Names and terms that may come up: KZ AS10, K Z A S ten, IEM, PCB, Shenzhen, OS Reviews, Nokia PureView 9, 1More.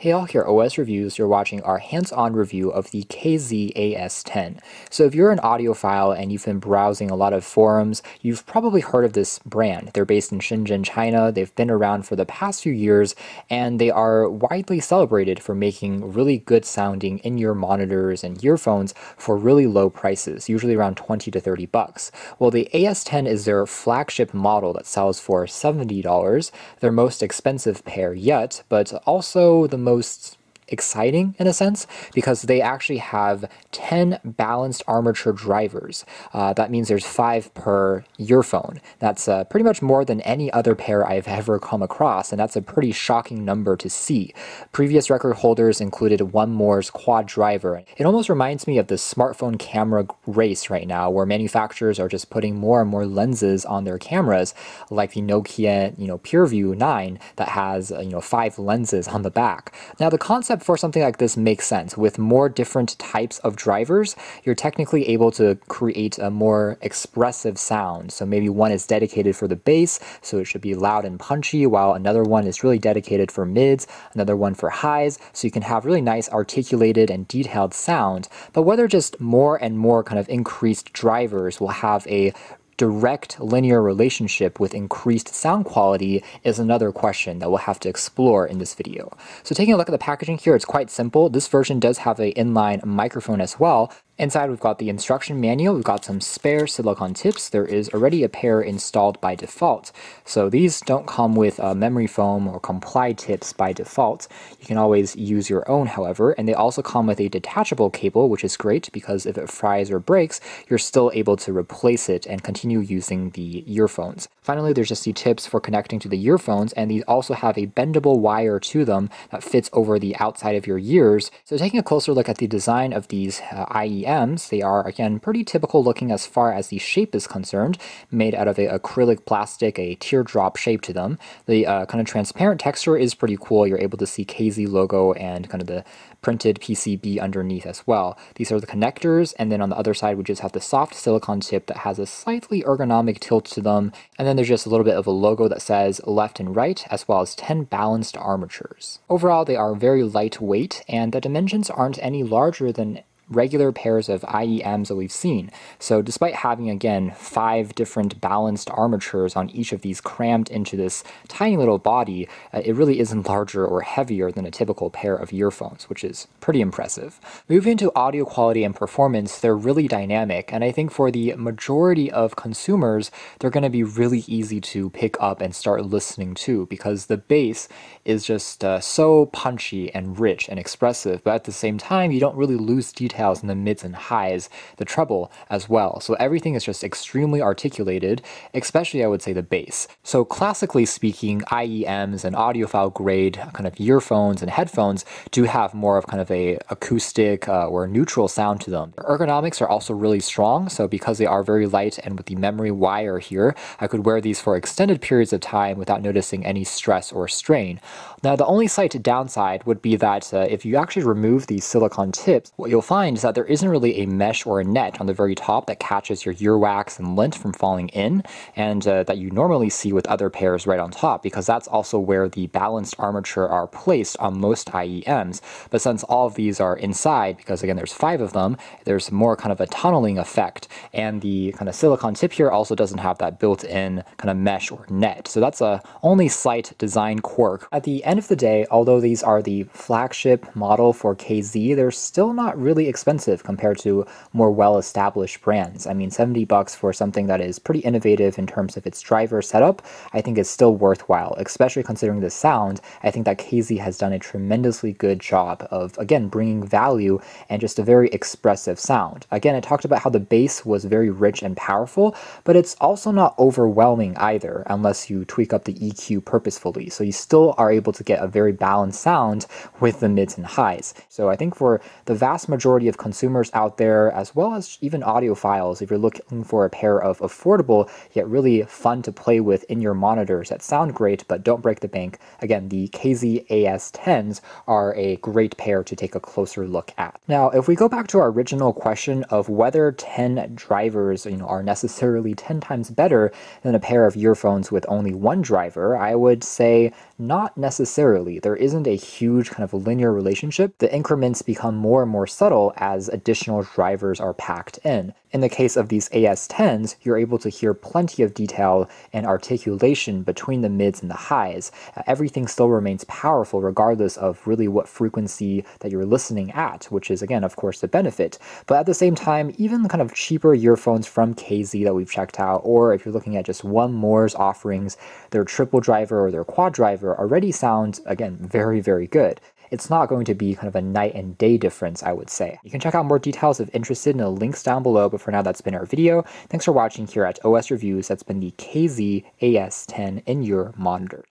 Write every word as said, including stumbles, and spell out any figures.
Hey all, here at O S Reviews, you're watching our hands-on review of the K Z A S ten. So if you're an audiophile and you've been browsing a lot of forums, you've probably heard of this brand. They're based in Shenzhen, China. They've been around for the past few years, and they are widely celebrated for making really good sounding in-ear monitors and earphones for really low prices, usually around twenty to thirty bucks. Well, the A S ten is their flagship model that sells for seventy dollars, their most expensive pair yet, but also the most exciting in a sense, because they actually have ten balanced armature drivers. Uh, that means there's five per earphone. That's uh, pretty much more than any other pair I've ever come across, and that's a pretty shocking number to see. Previous record holders included one more's quad driver. It almost reminds me of the smartphone camera race right now, where manufacturers are just putting more and more lenses on their cameras, like the Nokia, you know, PureView nine that has uh, you know five lenses on the back. Now the concept for something like this makes sense. With more different types of drivers, you're technically able to create a more expressive sound. So maybe one is dedicated for the bass, so it should be loud and punchy, while another one is really dedicated for mids, another one for highs, so you can have really nice articulated and detailed sound. But whether just more and more kind of increased drivers will have a direct linear relationship with increased sound quality is another question that we'll have to explore in this video. So taking a look at the packaging here, it's quite simple. This version does have an inline microphone as well. Inside, we've got the instruction manual, we've got some spare silicone tips. There is already a pair installed by default, so these don't come with uh, memory foam or comply tips by default. You can always use your own, however, and they also come with a detachable cable, which is great because if it fries or breaks, you're still able to replace it and continue using the earphones. Finally, there's just the tips for connecting to the earphones, and these also have a bendable wire to them that fits over the outside of your ears. So taking a closer look at the design of these uh, I E M, they are, again, pretty typical looking as far as the shape is concerned, made out of a acrylic plastic, a teardrop shape to them. The uh, kind of transparent texture is pretty cool. You're able to see K Z logo and kind of the printed P C B underneath as well. These are the connectors, and then on the other side we just have the soft silicone tip that has a slightly ergonomic tilt to them, and then there's just a little bit of a logo that says left and right, as well as ten balanced armatures. Overall, they are very lightweight, and the dimensions aren't any larger than regular pairs of I E Ms that we've seen. So despite having, again, five different balanced armatures on each of these crammed into this tiny little body, uh, it really isn't larger or heavier than a typical pair of earphones, which is pretty impressive. Moving to audio quality and performance, they're really dynamic, and I think for the majority of consumers, they're going to be really easy to pick up and start listening to, because the bass is just uh, so punchy and rich and expressive, but at the same time, you don't really lose detail in the mids and highs, the treble as well. So everything is just extremely articulated, especially I would say the bass. So classically speaking, I E Ms and audiophile grade kind of earphones and headphones do have more of kind of a acoustic uh, or neutral sound to them. Their ergonomics are also really strong, so because they are very light and with the memory wire here, I could wear these for extended periods of time without noticing any stress or strain. Now the only slight downside would be that uh, if you actually remove these silicone tips, what you'll find is that there isn't really a mesh or a net on the very top that catches your earwax and lint from falling in, and uh, that you normally see with other pairs right on top, because that's also where the balanced armature are placed on most I E Ms. But since all of these are inside, because again there's five of them, there's more kind of a tunneling effect, and the kind of silicone tip here also doesn't have that built-in kind of mesh or net. So that's a only slight design quirk. At the end of the day, although these are the flagship model for K Z, they're still not really expensive compared to more well-established brands. I mean, seventy bucks for something that is pretty innovative in terms of its driver setup, I think is still worthwhile, especially considering the sound. I think that K Z has done a tremendously good job of, again, bringing value and just a very expressive sound. Again, I talked about how the bass was very rich and powerful, but it's also not overwhelming either, unless you tweak up the E Q purposefully. So you still are able to get a very balanced sound with the mids and highs. So I think for the vast majority of consumers out there, as well as even audiophiles if you're looking for a pair of affordable yet really fun to play with in your monitors that sound great but don't break the bank. Again, the K Z A S tens are a great pair to take a closer look at. Now, if we go back to our original question of whether ten drivers, you know, are necessarily ten times better than a pair of earphones with only one driver, I would say not necessarily. There isn't a huge kind of linear relationship. The increments become more and more subtle as additional drivers are packed in. In the case of these A S tens, you're able to hear plenty of detail and articulation between the mids and the highs. Uh, everything still remains powerful regardless of really what frequency that you're listening at, which is, again, of course, the benefit. But at the same time, even kind of cheaper earphones from K Z that we've checked out, or if you're looking at just one more's offerings, their triple driver or their quad driver already sounds, again, very, very good. It's not going to be kind of a night and day difference, I would say. You can check out more details if interested in the links down below, but for now, that's been our video. Thanks for watching here at O S Reviews. That's been the K Z A S ten in your monitor.